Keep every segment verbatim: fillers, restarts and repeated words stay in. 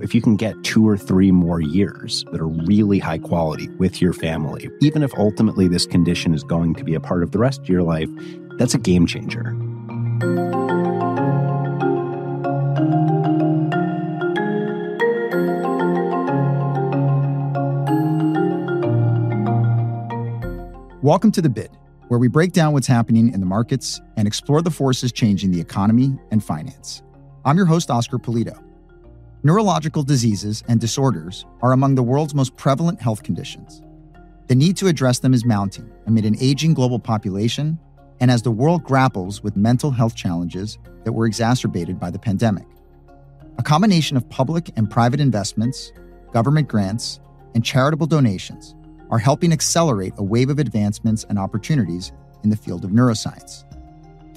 If you can get two or three more years that are really high quality with your family, even if ultimately this condition is going to be a part of the rest of your life, that's a game changer. Welcome to The Bid, where we break down what's happening in the markets and explore the forces changing the economy and finance. I'm your host, Oscar Pulido. Neurological diseases and disorders are among the world's most prevalent health conditions. The need to address them is mounting amid an aging global population and as the world grapples with mental health challenges that were exacerbated by the pandemic. A combination of public and private investments, government grants, and charitable donations are helping accelerate a wave of advancements and opportunities in the field of neuroscience.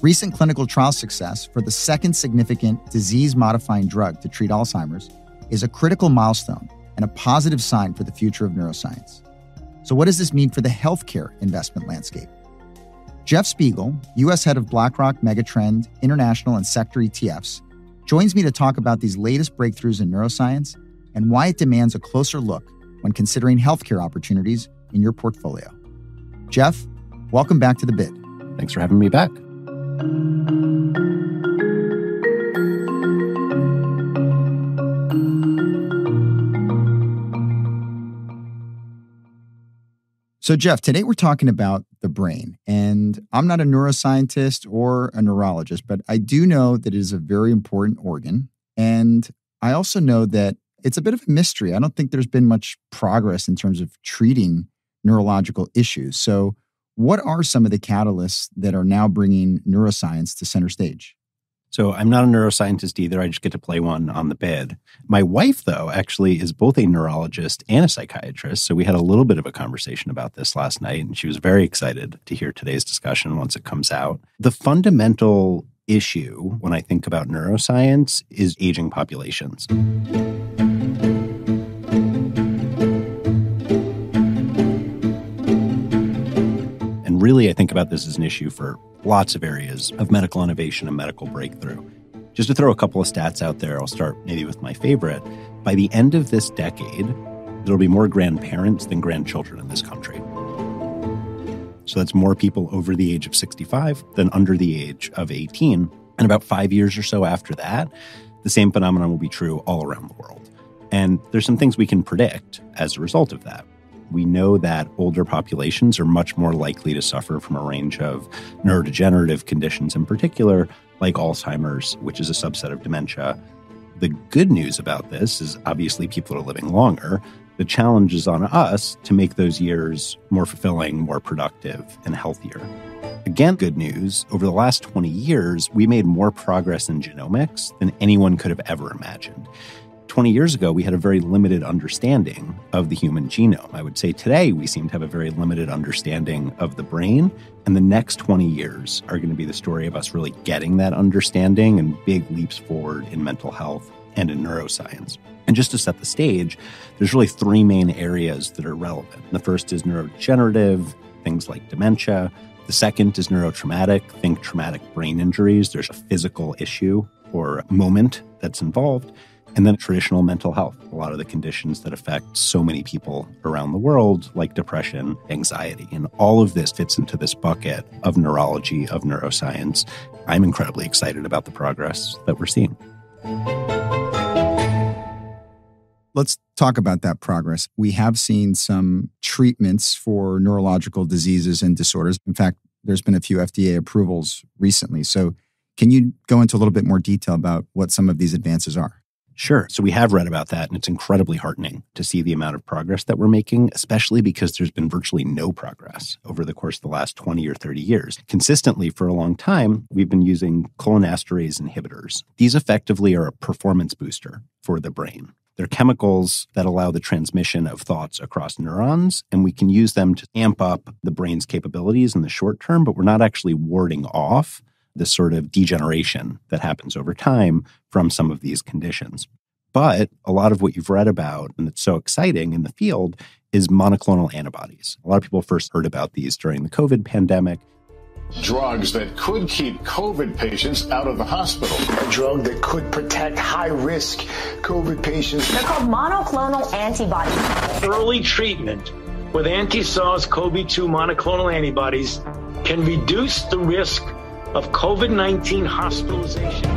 Recent clinical trial success for the second significant disease-modifying drug to treat Alzheimer's is a critical milestone and a positive sign for the future of neuroscience. So what does this mean for the healthcare investment landscape? Jeff Spiegel, U S head of BlackRock Megatrend, International and Sector E T Fs, joins me to talk about these latest breakthroughs in neuroscience and why it demands a closer look when considering healthcare opportunities in your portfolio. Jeff, welcome back to The Bid. Thanks for having me back. So, Jeff, today we're talking about the brain. And I'm not a neuroscientist or a neurologist, but I do know that it is a very important organ. And I also know that it's a bit of a mystery. I don't think there's been much progress in terms of treating neurological issues. So, what are some of the catalysts that are now bringing neuroscience to center stage? So I'm not a neuroscientist either. I just get to play one on The Bid. My wife, though, actually is both a neurologist and a psychiatrist. So we had a little bit of a conversation about this last night, and she was very excited to hear today's discussion once it comes out. The fundamental issue when I think about neuroscience is aging populations. Really, I think about this as an issue for lots of areas of medical innovation and medical breakthrough. Just to throw a couple of stats out there, I'll start maybe with my favorite. By the end of this decade, there'll be more grandparents than grandchildren in this country. So that's more people over the age of sixty-five than under the age of eighteen. And about five years or so after that, the same phenomenon will be true all around the world. And there's some things we can predict as a result of that. We know that older populations are much more likely to suffer from a range of neurodegenerative conditions in particular, like Alzheimer's, which is a subset of dementia. The good news about this is obviously people are living longer. The challenge is on us to make those years more fulfilling, more productive, and healthier. Again, good news, over the last twenty years, we made more progress in genomics than anyone could have ever imagined. twenty years ago, we had a very limited understanding of the human genome. I would say today we seem to have a very limited understanding of the brain, and the next twenty years are going to be the story of us really getting that understanding and big leaps forward in mental health and in neuroscience. And just to set the stage, there's really three main areas that are relevant. The first is neurodegenerative, things like dementia. The second is neurotraumatic, think traumatic brain injuries. There's a physical issue or moment that's involved. And then traditional mental health, a lot of the conditions that affect so many people around the world, like depression, anxiety. And all of this fits into this bucket of neurology, of neuroscience. I'm incredibly excited about the progress that we're seeing. Let's talk about that progress. We have seen some treatments for neurological diseases and disorders. In fact, there's been a few F D A approvals recently. So can you go into a little bit more detail about what some of these advances are? Sure. So we have read about that, and it's incredibly heartening to see the amount of progress that we're making, especially because there's been virtually no progress over the course of the last twenty or thirty years. Consistently for a long time, we've been using cholinesterase inhibitors. These effectively are a performance booster for the brain. They're chemicals that allow the transmission of thoughts across neurons, and we can use them to amp up the brain's capabilities in the short term, but we're not actually warding off this sort of degeneration that happens over time from some of these conditions. But a lot of what you've read about, and it's so exciting in the field, is monoclonal antibodies. A lot of people first heard about these during the COVID pandemic. drugs that could keep COVID patients out of the hospital. A drug that could protect high-risk COVID patients. They're called monoclonal antibodies. Early treatment with anti-SARS-C o V two monoclonal antibodies can reduce the risk of COVID nineteen hospitalization.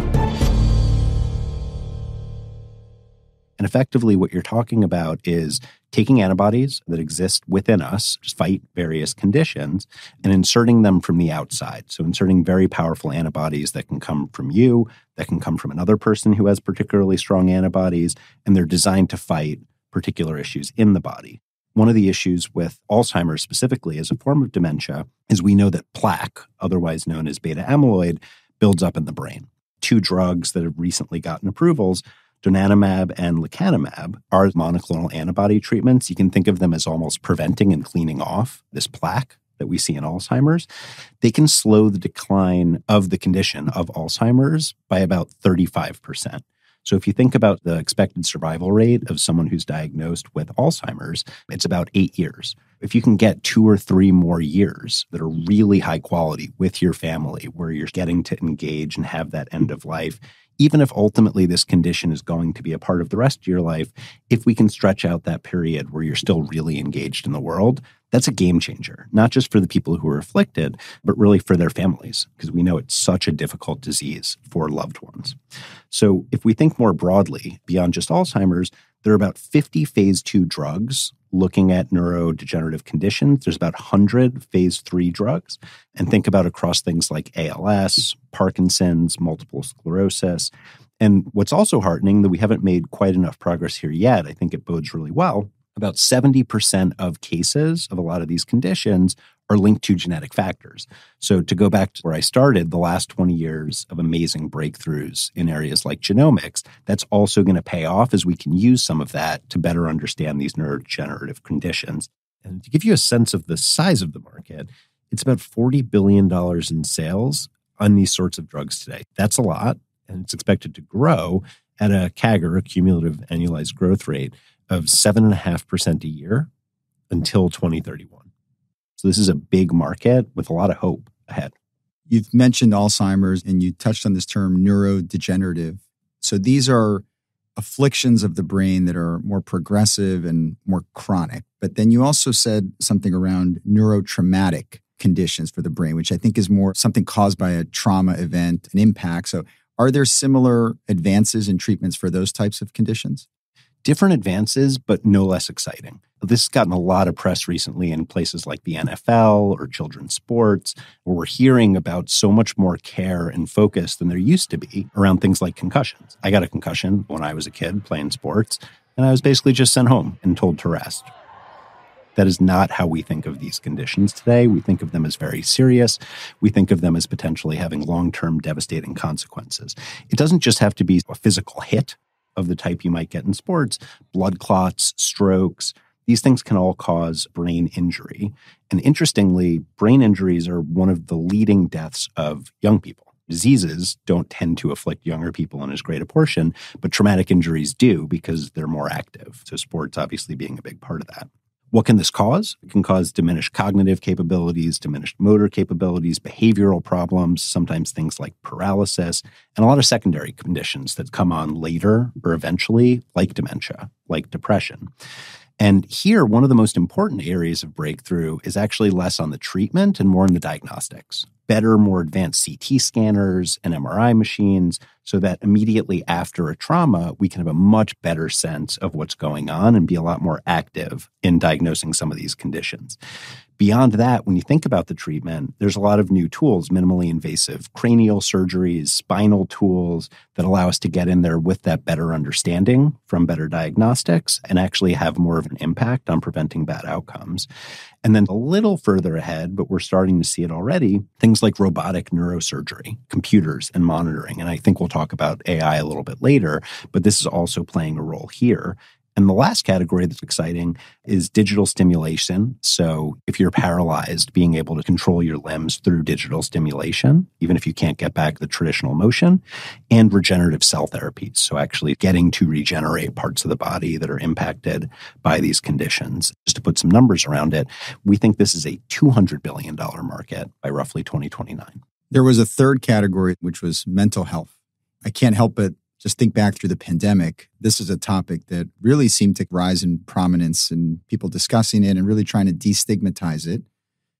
And effectively, what you're talking about is taking antibodies that exist within us to fight various conditions and inserting them from the outside. So inserting very powerful antibodies that can come from you, that can come from another person who has particularly strong antibodies, and they're designed to fight particular issues in the body. One of the issues with Alzheimer's specifically as a form of dementia is we know that plaque, otherwise known as beta amyloid, builds up in the brain. Two drugs that have recently gotten approvals, donanemab and lecanemab, are monoclonal antibody treatments. You can think of them as almost preventing and cleaning off this plaque that we see in Alzheimer's. They can slow the decline of the condition of Alzheimer's by about thirty-five percent. So if you think about the expected survival rate of someone who's diagnosed with Alzheimer's, it's about eight years. If you can get two or three more years that are really high quality with your family, where you're getting to engage and have that end of life, even if ultimately this condition is going to be a part of the rest of your life, if we can stretch out that period where you're still really engaged in the world, that's a game changer, not just for the people who are afflicted, but really for their families, because we know it's such a difficult disease for loved ones. So if we think more broadly beyond just Alzheimer's, there are about fifty phase two drugs looking at neurodegenerative conditions. There's about one hundred phase three drugs. And think about across things like A L S, Parkinson's, multiple sclerosis. And what's also heartening that we haven't made quite enough progress here yet, I think it bodes really well, about seventy percent of cases of a lot of these conditions are linked to genetic factors. So to go back to where I started, the last twenty years of amazing breakthroughs in areas like genomics, that's also going to pay off as we can use some of that to better understand these neurodegenerative conditions. And to give you a sense of the size of the market, it's about forty billion dollars in sales on these sorts of drugs today. That's a lot, and it's expected to grow at a C A G R, a cumulative annualized growth rate, of seven point five percent a year until twenty thirty-one. So this is a big market with a lot of hope ahead. You've mentioned Alzheimer's and you touched on this term neurodegenerative. So these are afflictions of the brain that are more progressive and more chronic. But then you also said something around neurotraumatic conditions for the brain, which I think is more something caused by a trauma event, an impact. So are there similar advances in treatments for those types of conditions? Different advances, but no less exciting. This has gotten a lot of press recently in places like the N F L or children's sports, where we're hearing about so much more care and focus than there used to be around things like concussions. I got a concussion when I was a kid playing sports, and I was basically just sent home and told to rest. That is not how we think of these conditions today. We think of them as very serious. We think of them as potentially having long-term devastating consequences. It doesn't just have to be a physical hit of the type you might get in sports. Blood clots, strokes, these things can all cause brain injury. And interestingly, brain injuries are one of the leading deaths of young people. Diseases don't tend to afflict younger people in as great a portion, but traumatic injuries do because they're more active. So sports obviously being a big part of that. What can this cause? It can cause diminished cognitive capabilities, diminished motor capabilities, behavioral problems, sometimes things like paralysis, and a lot of secondary conditions that come on later or eventually, like dementia, like depression. And here, one of the most important areas of breakthrough is actually less on the treatment and more on the diagnostics. Better, more advanced C T scanners and M R I machines so that immediately after a trauma, we can have a much better sense of what's going on and be a lot more active in diagnosing some of these conditions. Beyond that, when you think about the treatment, there's a lot of new tools, minimally invasive cranial surgeries, spinal tools that allow us to get in there with that better understanding from better diagnostics and actually have more of an impact on preventing bad outcomes. And then a little further ahead, but we're starting to see it already, things like robotic neurosurgery, computers and monitoring. And I think we'll talk about A I a little bit later, but this is also playing a role here. And the last category that's exciting is digital stimulation. So if you're paralyzed, being able to control your limbs through digital stimulation, even if you can't get back the traditional motion, and regenerative cell therapies. So actually getting to regenerate parts of the body that are impacted by these conditions. Just to put some numbers around it, we think this is a two hundred billion dollars market by roughly twenty twenty-nine. There was a third category, which was mental health. I can't help but just think back through the pandemic. This is a topic that really seemed to rise in prominence and people discussing it and really trying to destigmatize it.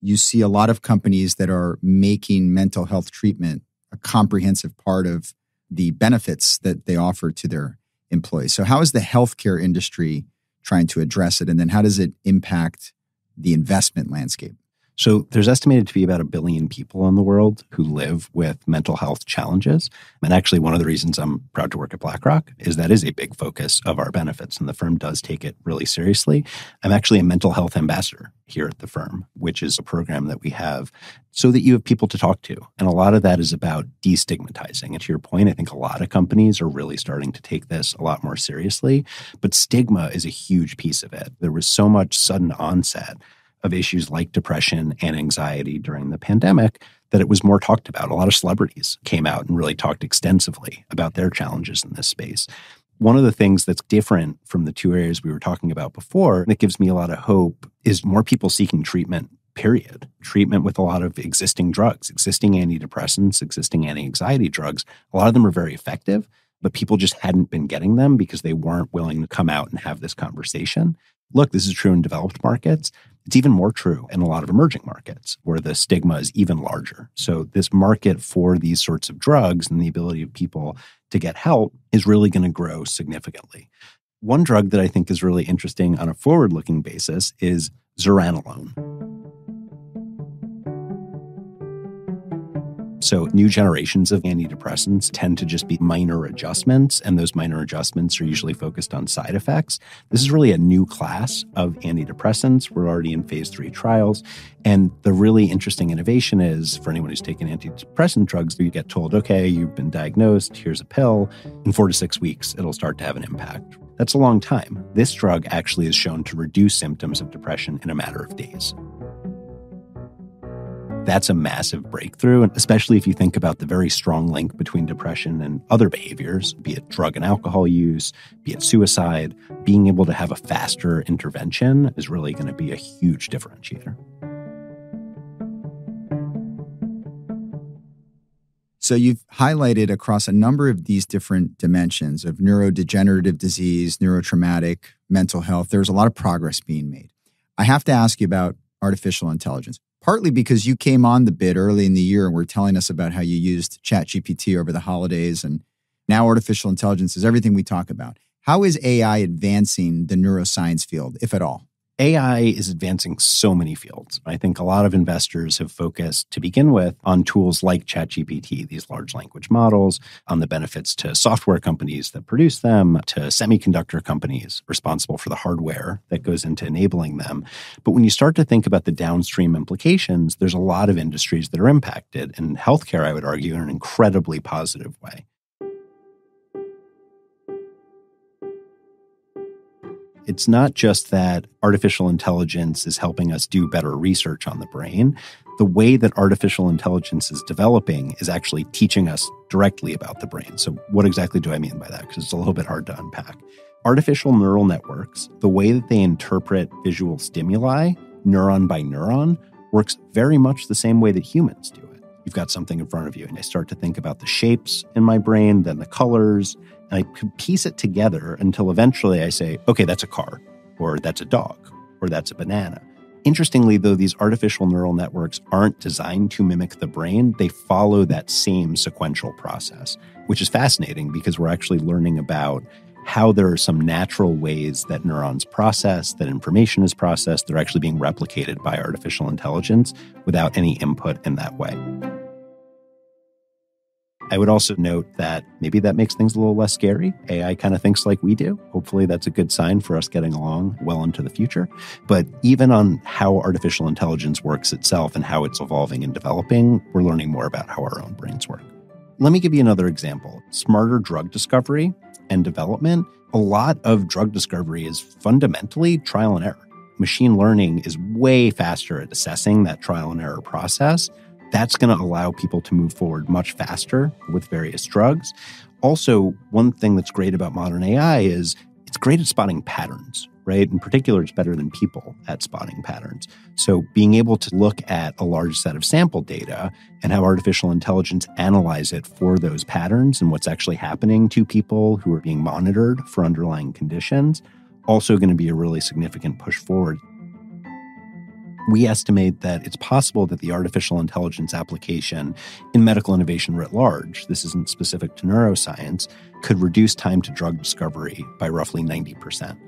You see a lot of companies that are making mental health treatment a comprehensive part of the benefits that they offer to their employees. So how is the healthcare industry trying to address it? And then how does it impact the investment landscape? So there's estimated to be about a billion people in the world who live with mental health challenges. And actually, one of the reasons I'm proud to work at BlackRock is that is a big focus of our benefits, and the firm does take it really seriously. I'm actually a mental health ambassador here at the firm, which is a program that we have so that you have people to talk to. And a lot of that is about destigmatizing. And to your point, I think a lot of companies are really starting to take this a lot more seriously. But stigma is a huge piece of it. There was so much sudden onset of issues like depression and anxiety during the pandemic that it was more talked about. A lot of celebrities came out and really talked extensively about their challenges in this space. One of the things that's different from the two areas we were talking about before that gives me a lot of hope is more people seeking treatment, period. Treatment with a lot of existing drugs, existing antidepressants, existing anti-anxiety drugs. A lot of them are very effective, but people just hadn't been getting them because they weren't willing to come out and have this conversation. Look, this is true in developed markets. It's even more true in a lot of emerging markets where the stigma is even larger. So this market for these sorts of drugs and the ability of people to get help is really going to grow significantly. One drug that I think is really interesting on a forward-looking basis is zuranolone. So new generations of antidepressants tend to just be minor adjustments, and those minor adjustments are usually focused on side effects. This is really a new class of antidepressants. We're already in phase three trials. And the really interesting innovation is, for anyone who's taken antidepressant drugs, you get told, okay, you've been diagnosed, here's a pill. In four to six weeks, it'll start to have an impact. That's a long time. This drug actually is shown to reduce symptoms of depression in a matter of days. That's a massive breakthrough, and especially if you think about the very strong link between depression and other behaviors, be it drug and alcohol use, be it suicide. Being able to have a faster intervention is really going to be a huge differentiator. So you've highlighted across a number of these different dimensions of neurodegenerative disease, neurotraumatic, mental health. There's a lot of progress being made. I have to ask you about artificial intelligence. Partly because you came on The Bid early in the year and were telling us about how you used ChatGPT over the holidays, and now artificial intelligence is everything we talk about. How is A I advancing the neuroscience field, if at all? A I is advancing so many fields. I think a lot of investors have focused, to begin with, on tools like ChatGPT, these large language models, on the benefits to software companies that produce them, to semiconductor companies responsible for the hardware that goes into enabling them. But when you start to think about the downstream implications, there's a lot of industries that are impacted. And healthcare, I would argue, in an incredibly positive way. It's not just that artificial intelligence is helping us do better research on the brain. The way that artificial intelligence is developing is actually teaching us directly about the brain. So what exactly do I mean by that? Because it's a little bit hard to unpack. Artificial neural networks, the way that they interpret visual stimuli, neuron by neuron, works very much the same way that humans do it. You've got something in front of you, and I start to think about the shapes in my brain, then the colors, and I could piece it together until eventually I say, okay, that's a car, or that's a dog, or that's a banana. Interestingly, though, these artificial neural networks aren't designed to mimic the brain. They follow that same sequential process, which is fascinating because we're actually learning about how there are some natural ways that neurons process, that information is processed. They're actually being replicated by artificial intelligence without any input in that way. I would also note that maybe that makes things a little less scary. A I kind of thinks like we do. Hopefully that's a good sign for us getting along well into the future. But even on how artificial intelligence works itself and how it's evolving and developing, we're learning more about how our own brains work. Let me give you another example. Smarter drug discovery and development, a lot of drug discovery is fundamentally trial and error. Machine learning is way faster at assessing that trial and error process. That's going to allow people to move forward much faster with various drugs. Also, one thing that's great about modern A I is it's great at spotting patterns, right? In particular, it's better than people at spotting patterns. So being able to look at a large set of sample data and have artificial intelligence analyze it for those patterns and what's actually happening to people who are being monitored for underlying conditions, also going to be a really significant push forward. We estimate that it's possible that the artificial intelligence application in medical innovation writ large, this isn't specific to neuroscience, could reduce time to drug discovery by roughly ninety percent.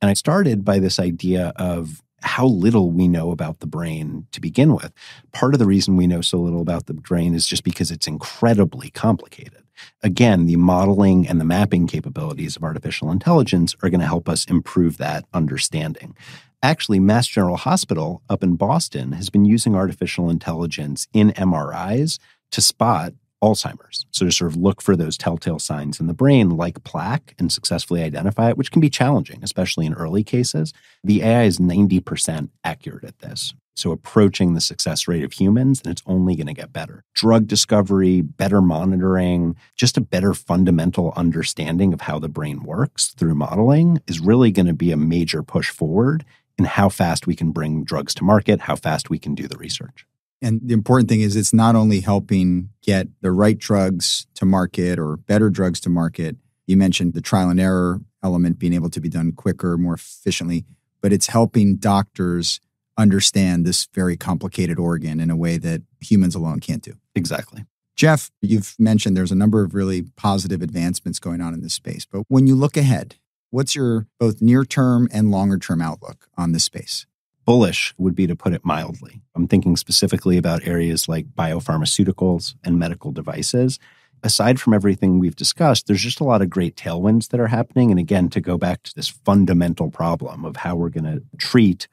And I started by this idea of how little we know about the brain to begin with. Part of the reason we know so little about the brain is just because it's incredibly complicated. Again, the modeling and the mapping capabilities of artificial intelligence are going to help us improve that understanding. Actually, Mass General Hospital up in Boston has been using artificial intelligence in M R Is to spot Alzheimer's. So to sort of look for those telltale signs in the brain like plaque and successfully identify it, which can be challenging, especially in early cases. The A I is ninety percent accurate at this. So approaching the success rate of humans, and it's only going to get better. Drug discovery, better monitoring, just a better fundamental understanding of how the brain works through modeling is really going to be a major push forward in how fast we can bring drugs to market, how fast we can do the research. And the important thing is it's not only helping get the right drugs to market or better drugs to market. You mentioned the trial and error element being able to be done quicker, more efficiently, but it's helping doctors understand this very complicated organ in a way that humans alone can't do. Exactly. Jeff, you've mentioned there's a number of really positive advancements going on in this space, but when you look ahead, what's your both near-term and longer-term outlook on this space? Bullish would be to put it mildly. I'm thinking specifically about areas like biopharmaceuticals and medical devices. Aside from everything we've discussed, there's just a lot of great tailwinds that are happening. And again, to go back to this fundamental problem of how we're going to treat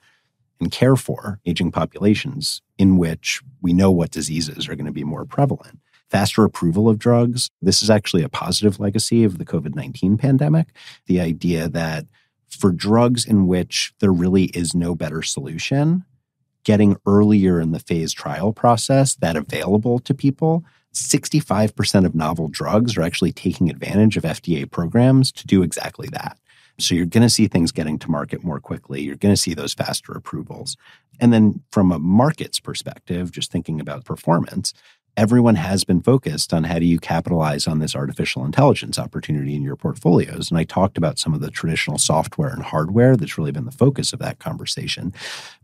and care for aging populations in which we know what diseases are going to be more prevalent. Faster approval of drugs. This is actually a positive legacy of the COVID nineteen pandemic. The idea that for drugs in which there really is no better solution, getting earlier in the phase trial process that available to people, sixty-five percent of novel drugs are actually taking advantage of F D A programs to do exactly that. So you're going to see things getting to market more quickly. You're going to see those faster approvals. And then from a market's perspective, just thinking about performance, everyone has been focused on how do you capitalize on this artificial intelligence opportunity in your portfolios. And I talked about some of the traditional software and hardware that's really been the focus of that conversation.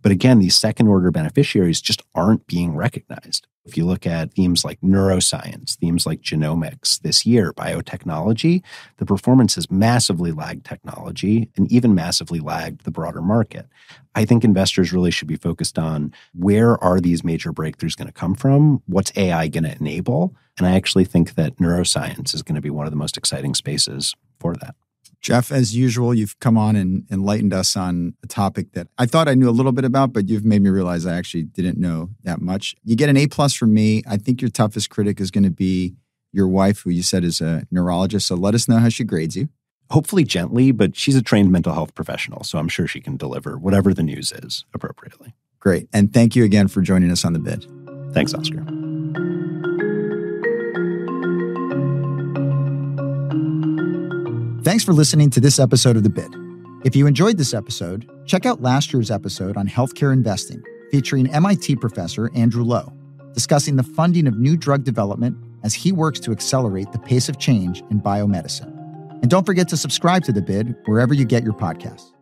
But again, these second-order beneficiaries just aren't being recognized. If you look at themes like neuroscience, themes like genomics this year, biotechnology, the performance has massively lagged technology and even massively lagged the broader market. I think investors really should be focused on where are these major breakthroughs going to come from? What's A I going to enable? And I actually think that neuroscience is going to be one of the most exciting spaces for that. Jeff, as usual, you've come on and enlightened us on a topic that I thought I knew a little bit about, but you've made me realize I actually didn't know that much. You get an A plus from me. I think your toughest critic is going to be your wife, who you said is a neurologist. So let us know how she grades you. Hopefully gently, but she's a trained mental health professional, so I'm sure she can deliver whatever the news is appropriately. Great. And thank you again for joining us on The Bid. Thanks, Oscar. Thanks for listening to this episode of The Bid. If you enjoyed this episode, check out last year's episode on healthcare investing, featuring M I T professor Andrew Lowe, discussing the funding of new drug development as he works to accelerate the pace of change in biomedicine. And don't forget to subscribe to The Bid wherever you get your podcasts.